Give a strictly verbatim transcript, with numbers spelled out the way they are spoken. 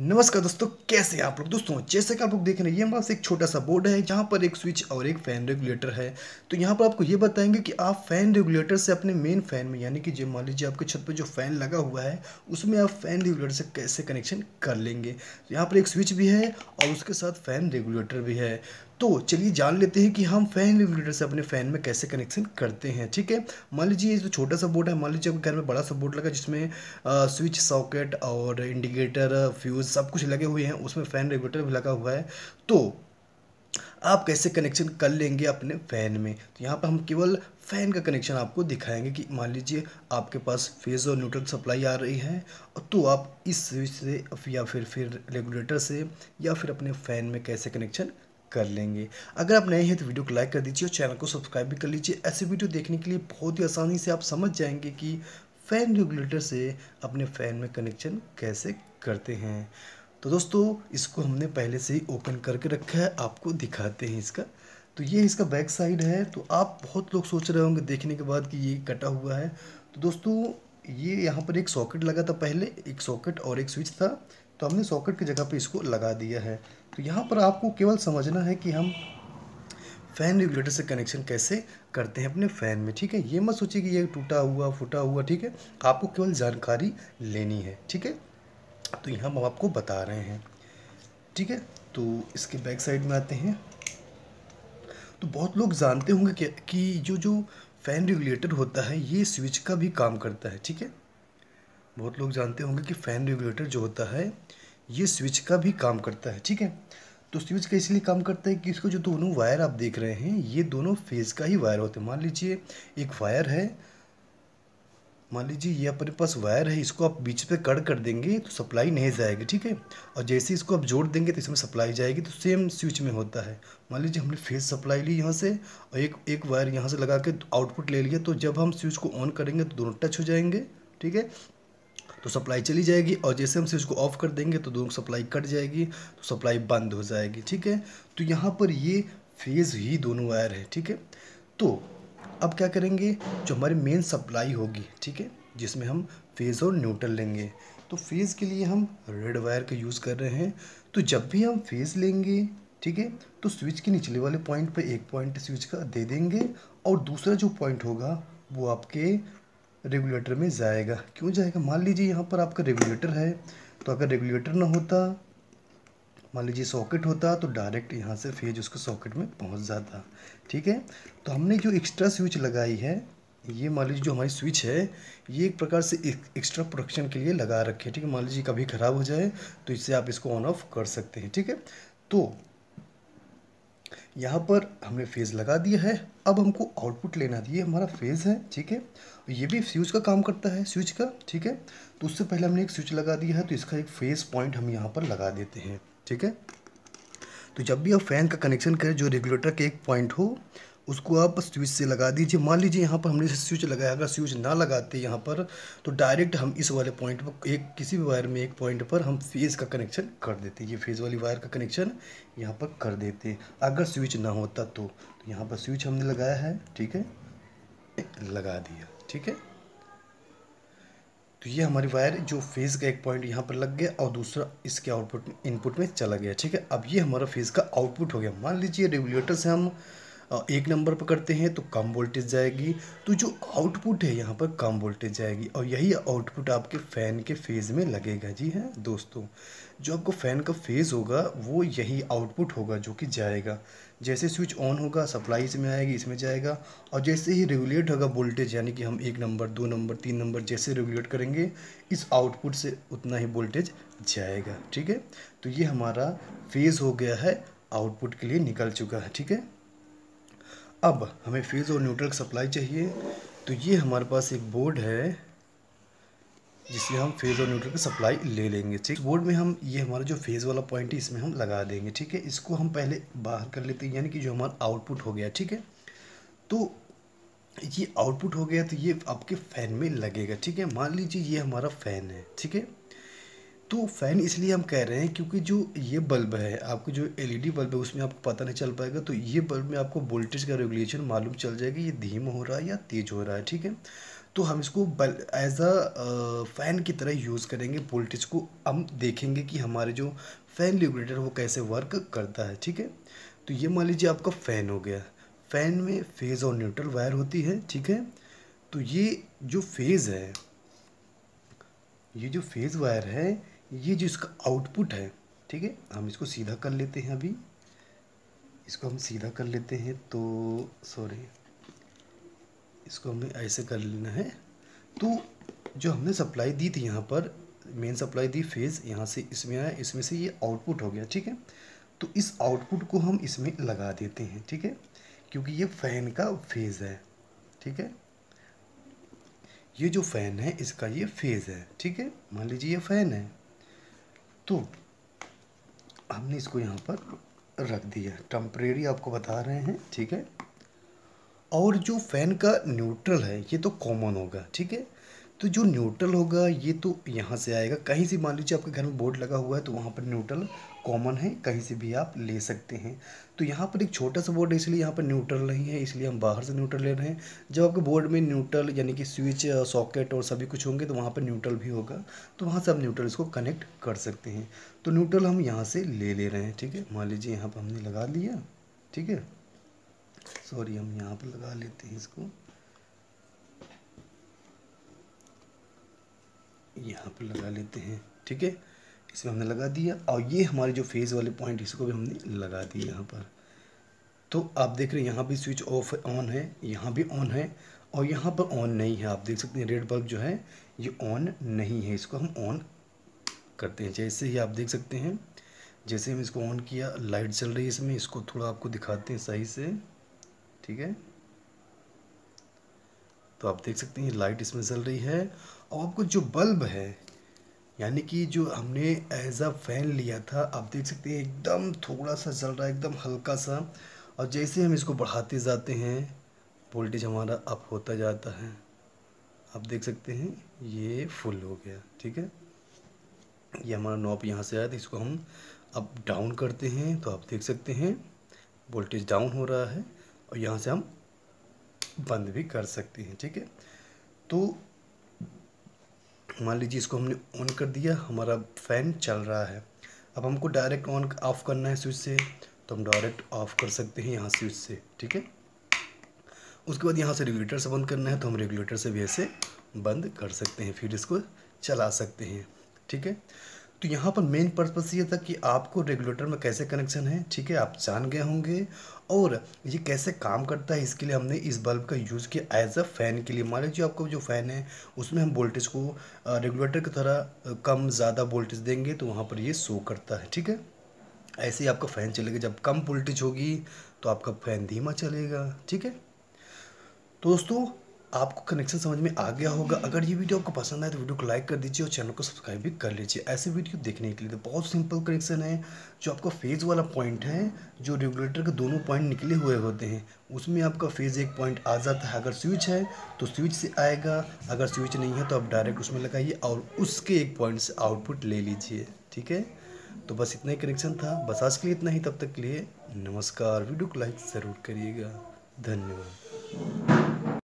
नमस्कार दोस्तों, कैसे आप लोग। दोस्तों जैसे कि आप लोग देख रहे हैं, ये हमारे पास एक छोटा सा बोर्ड है जहाँ पर एक स्विच और एक फ़ैन रेगुलेटर है। तो यहाँ पर आपको ये बताएंगे कि आप फ़ैन रेगुलेटर से अपने मेन फ़ैन में, यानी कि जो मान लीजिए आपके छत पर जो फ़ैन लगा हुआ है, उसमें आप फ़ैन रेगुलेटर से कैसे कनेक्शन कर लेंगे। तो यहाँ पर एक स्विच भी है और उसके साथ फ़ैन रेगुलेटर भी है। तो चलिए जान लेते हैं कि हम फ़ैन रेगुलेटर से अपने फ़ैन में कैसे कनेक्शन करते हैं। ठीक है, मान लीजिए ये जो छोटा सा बोर्ड है, मान लीजिए आपके घर में बड़ा सा बोर्ड लगा जिसमें आ, स्विच, सॉकेट और इंडिकेटर, फ्यूज़ सब कुछ लगे हुए हैं, उसमें फ़ैन रेगुलेटर भी लगा हुआ है। तो आप कैसे कनेक्शन कर लेंगे अपने फ़ैन में। तो यहाँ पर हम केवल फ़ैन का कनेक्शन आपको दिखाएंगे कि मान लीजिए आपके पास फेज़ और न्यूट्रल सप्लाई आ रही है, तो आप इस स्विच से या फिर फिर रेगुलेटर से या फिर अपने फ़ैन में कैसे कनेक्शन कर लेंगे। अगर आप नए हैं तो वीडियो को लाइक कर दीजिए और चैनल को सब्सक्राइब भी कर लीजिए। ऐसे वीडियो देखने के लिए बहुत ही आसानी से आप समझ जाएंगे कि फ़ैन रेगुलेटर से अपने फ़ैन में कनेक्शन कैसे करते हैं। तो दोस्तों इसको हमने पहले से ही ओपन करके रखा है, आपको दिखाते हैं इसका। तो ये इसका बैक साइड है। तो आप बहुत लोग सोच रहे होंगे देखने के बाद कि ये कटा हुआ है। तो दोस्तों ये यहाँ पर एक सॉकेट लगा था, पहले एक सॉकेट और एक स्विच था, तो हमने सॉकेट की जगह पे इसको लगा दिया है। तो यहाँ पर आपको केवल समझना है कि हम फ़ैन रेगुलेटर से कनेक्शन कैसे करते हैं अपने फ़ैन में। ठीक है, ये मत सोचिए कि ये टूटा हुआ फूटा हुआ। ठीक है, आपको केवल जानकारी लेनी है। ठीक है, तो यहाँ हम आपको बता रहे हैं। ठीक है, तो इसके बैक साइड में आते हैं। तो बहुत लोग जानते होंगे कि, कि जो जो फ़ैन रेगुलेटर होता है ये स्विच का भी काम करता है। ठीक है, बहुत लोग जानते होंगे कि फ़ैन रेगुलेटर जो होता है ये स्विच का भी काम करता है। ठीक है, तो स्विच का इसलिए काम करता है कि इसको जो दोनों वायर आप देख रहे हैं ये दोनों फेज़ का ही वायर होते हैं। मान लीजिए एक वायर है, मान लीजिए ये अपने पास वायर है, इसको आप बीच पे कट कर देंगे तो सप्लाई नहीं जाएगी। ठीक है, और जैसे इसको आप जोड़ देंगे तो इसमें सप्लाई जाएगी। तो सेम स्विच में होता है। मान लीजिए हमने फेज़ सप्लाई ली यहाँ से और एक एक वायर यहाँ से लगा के आउटपुट ले लिया, तो जब हम स्विच को ऑन करेंगे तो दोनों टच हो जाएंगे। ठीक है, तो सप्लाई चली जाएगी, और जैसे हम स्विच को ऑफ कर देंगे तो दोनों सप्लाई कट जाएगी, तो सप्लाई बंद हो जाएगी। ठीक है, तो यहाँ पर ये फेज़ ही दोनों वायर है। ठीक है, तो अब क्या करेंगे, जो हमारी मेन सप्लाई होगी, ठीक है, जिसमें हम फेज़ और न्यूट्रल लेंगे, तो फेज़ के लिए हम रेड वायर का यूज़ कर रहे हैं। तो जब भी हम फेज़ लेंगे, ठीक है, तो स्विच के निचले वाले पॉइंट पर एक पॉइंट स्विच का दे देंगे और दूसरा जो पॉइंट होगा वो आपके रेगुलेटर में जाएगा। क्यों जाएगा, मान लीजिए यहाँ पर आपका रेगुलेटर है, तो अगर रेगुलेटर ना होता, मान लीजिए सॉकेट होता, तो डायरेक्ट यहाँ से फेज उसको सॉकेट में पहुँच जाता। ठीक है, तो हमने जो एक्स्ट्रा स्विच लगाई है, ये मान लीजिए जो हमारी स्विच है ये एक प्रकार से एक्स्ट्रा प्रोटेक्शन के लिए लगा रखी है। ठीक है, मान लीजिए कभी ख़राब हो जाए तो इससे आप इसको ऑन ऑफ कर सकते हैं। ठीक है, तो यहाँ पर हमने फेज़ लगा दिया है। अब हमको आउटपुट लेना है, ये हमारा फेज़ है। ठीक है, ये भी स्विच का काम करता है, स्विच का। ठीक है, तो उससे पहले हमने एक स्विच लगा दिया है, तो इसका एक फेज़ पॉइंट हम यहाँ पर लगा देते हैं। ठीक है, तो जब भी आप फ़ैन का कनेक्शन करें, जो रेगुलेटर के एक पॉइंट हो उसको आप स्विच से लगा दीजिए। मान लीजिए यहाँ पर हमने स्विच लगाया, अगर स्विच ना लगाते यहाँ पर तो डायरेक्ट हम इस वाले पॉइंट पर, एक किसी भी वायर में एक पॉइंट पर हम फेज़ का कनेक्शन कर देते। ये फेज़ वाली वायर का कनेक्शन यहाँ पर कर देते अगर स्विच ना होता तो। तो यहाँ पर स्विच हमने लगाया है, ठीक है, लगा दिया। ठीक है, तो ये हमारी वायर जो फेज़ का एक पॉइंट यहाँ पर लग गया और दूसरा इसके आउटपुट में, इनपुट में चला गया। ठीक है, अब ये हमारा फेज़ का आउटपुट हो गया। मान लीजिए रेगुलेटर से हम एक नंबर पर करते हैं तो कम वोल्टेज जाएगी, तो जो आउटपुट है यहाँ पर कम वोल्टेज जाएगी, और यही आउटपुट आपके फ़ैन के फेज़ में लगेगा। जी हाँ दोस्तों, जो आपको फ़ैन का फेज़ होगा वो यही आउटपुट होगा जो कि जाएगा। जैसे स्विच ऑन होगा सप्लाई इसमें आएगी, इसमें जाएगा, और जैसे ही रेगुलेट होगा वोल्टेज, यानी कि हम एक नंबर, दो नंबर, तीन नंबर जैसे रेगुलेट करेंगे इस आउटपुट से उतना ही वोल्टेज जाएगा। ठीक है, तो ये हमारा फेज़ हो गया है, आउटपुट के लिए निकल चुका है। ठीक है, अब हमें फेज़ और न्यूट्रल सप्लाई चाहिए। तो ये हमारे पास एक बोर्ड है जिससे हम फेज़ और न्यूट्रल की सप्लाई ले लेंगे। ठीक, बोर्ड में हम ये हमारा जो फेज़ वाला पॉइंट है इसमें हम लगा देंगे। ठीक है, इसको हम पहले बाहर कर लेते हैं, यानी कि जो हमारा आउटपुट हो गया। ठीक है, तो ये आउटपुट हो गया, तो ये आपके फ़ैन में लगेगा। ठीक है, मान लीजिए ये हमारा फ़ैन है। ठीक है, तो फ़ैन इसलिए हम कह रहे हैं क्योंकि जो ये बल्ब है, आपको जो एलईडी बल्ब है उसमें आपको पता नहीं चल पाएगा, तो ये बल्ब में आपको वोल्टेज का रेगुलेशन मालूम चल जाएगा, ये धीमा हो रहा है या तेज़ हो रहा है। ठीक है, तो हम इसको एज अ फ़ैन की तरह यूज़ करेंगे। वोल्टेज को हम देखेंगे कि हमारे जो फ़ैन रेगुलेटर वो कैसे वर्क करता है। ठीक है, तो ये मान लीजिए आपका फ़ैन हो गया। फ़ैन में फेज़ और न्यूट्रल वायर होती है। ठीक है, तो ये जो फेज़ है, ये जो फेज़ वायर है, ये जो इसका आउटपुट है, ठीक है, हम इसको सीधा कर लेते हैं। अभी इसको हम सीधा कर लेते हैं, तो सॉरी इसको हमें ऐसे कर लेना है। तो जो हमने सप्लाई दी थी यहाँ पर, मेन सप्लाई दी, फेज़ यहाँ से इसमें आया, इसमें से ये आउटपुट हो गया। ठीक है, तो इस आउटपुट को हम इसमें लगा देते हैं। ठीक है, क्योंकि ये फ़ैन का फेज़ है। ठीक है, ये जो फ़ैन है इसका ये फेज़ है। ठीक है, मान लीजिए ये फ़ैन है, तो हमने इसको यहाँ पर रख दिया, टेम्परेरी आपको बता रहे हैं। ठीक है, और जो फ़ैन का न्यूट्रल है ये तो कॉमन होगा। ठीक है, तो जो न्यूट्रल होगा ये तो यहाँ से आएगा, कहीं से। मान लीजिए आपके घर में बोर्ड लगा हुआ है तो वहाँ पर न्यूट्रल कॉमन है, कहीं से भी आप ले सकते हैं। तो यहाँ पर एक छोटा सा बोर्ड है इसलिए यहाँ पर न्यूट्रल नहीं है, इसलिए हम बाहर से न्यूट्रल ले रहे हैं। जब आपके बोर्ड में न्यूट्रल यानी कि स्विच, सॉकेट और सभी कुछ होंगे तो वहाँ पर न्यूट्रल भी होगा, तो वहाँ से आप न्यूट्रल इसको कनेक्ट कर सकते हैं। तो न्यूट्रल हम यहाँ से ले ले रहे हैं। ठीक है, मान लीजिए यहाँ पर हमने लगा लिया। ठीक है, सॉरी हम यहाँ पर लगा लेते हैं इसको, यहाँ पर लगा लेते हैं। ठीक है, इसमें हमने लगा दिया, और ये हमारे जो फेज़ वाले पॉइंट इसको भी हमने लगा दिया यहाँ पर। तो आप देख रहे हैं यहाँ भी स्विच ऑफ ऑन है, यहाँ भी ऑन है, और यहाँ पर ऑन नहीं है। आप देख सकते हैं रेड बल्ब जो है ये ऑन नहीं है, इसको हम ऑन करते हैं। जैसे ही आप देख सकते हैं, जैसे हम इसको ऑन किया लाइट चल रही है इसमें। इसको थोड़ा आपको दिखाते हैं सही से। ठीक है, तो आप देख सकते हैं लाइट इसमें जल रही है। और आपको जो बल्ब है यानी कि जो हमने एज अ फ़ैन लिया था, आप देख सकते हैं एकदम थोड़ा सा जल रहा है, एकदम हल्का सा। और जैसे हम इसको बढ़ाते जाते हैं वोल्टेज हमारा अप होता जाता है। आप देख सकते हैं ये फुल हो गया। ठीक है, ये हमारा नॉब यहाँ से आया था, इसको हम अप डाउन करते हैं तो आप देख सकते हैं वोल्टेज डाउन हो रहा है, और यहाँ से हम बंद भी कर सकते हैं। ठीक है, तो मान लीजिए इसको हमने ऑन कर दिया, हमारा फ़ैन चल रहा है। अब हमको डायरेक्ट ऑन ऑफ़ करना है स्विच से, तो हम डायरेक्ट ऑफ़ कर सकते हैं यहाँ स्विच से। ठीक है, उसके बाद यहाँ से रेगुलेटर से बंद करना है तो हम रेगुलेटर से भी ऐसे बंद कर सकते हैं, फिर इसको चला सकते हैं। ठीक है, तो यहाँ पर मेन पर्पस ये था कि आपको रेगुलेटर में कैसे कनेक्शन है। ठीक है, आप जान गए होंगे, और ये कैसे काम करता है इसके लिए हमने इस बल्ब का यूज़ किया एज अ फ़ैन के लिए। मान लीजिए आपका जो फ़ैन है उसमें हम वोल्टेज को रेगुलेटर की तरह कम ज़्यादा वोल्टेज देंगे तो वहाँ पर ये शो करता है। ठीक है, ऐसे ही आपका फ़ैन चलेगा, जब कम वोल्टेज होगी तो आपका फ़ैन धीमा चलेगा। ठीक है, तो दोस्तों आपको कनेक्शन समझ में आ गया होगा। अगर ये वीडियो आपको पसंद आए तो वीडियो को लाइक कर दीजिए और चैनल को सब्सक्राइब भी कर लीजिए ऐसे वीडियो देखने के लिए। तो बहुत सिंपल कनेक्शन है, जो आपका फेज़ वाला पॉइंट है, जो रेगुलेटर के दोनों पॉइंट निकले हुए होते हैं, उसमें आपका फेज़ एक पॉइंट आ जाता है। अगर स्विच है तो स्विच से आएगा, अगर स्विच नहीं है तो आप डायरेक्ट उसमें लगाइए और उसके एक पॉइंट से आउटपुट ले लीजिए। ठीक है, तो बस इतना ही कनेक्शन था। बस आज के लिए इतना ही, तब तक के लिए नमस्कार। वीडियो को लाइक ज़रूर करिएगा। धन्यवाद।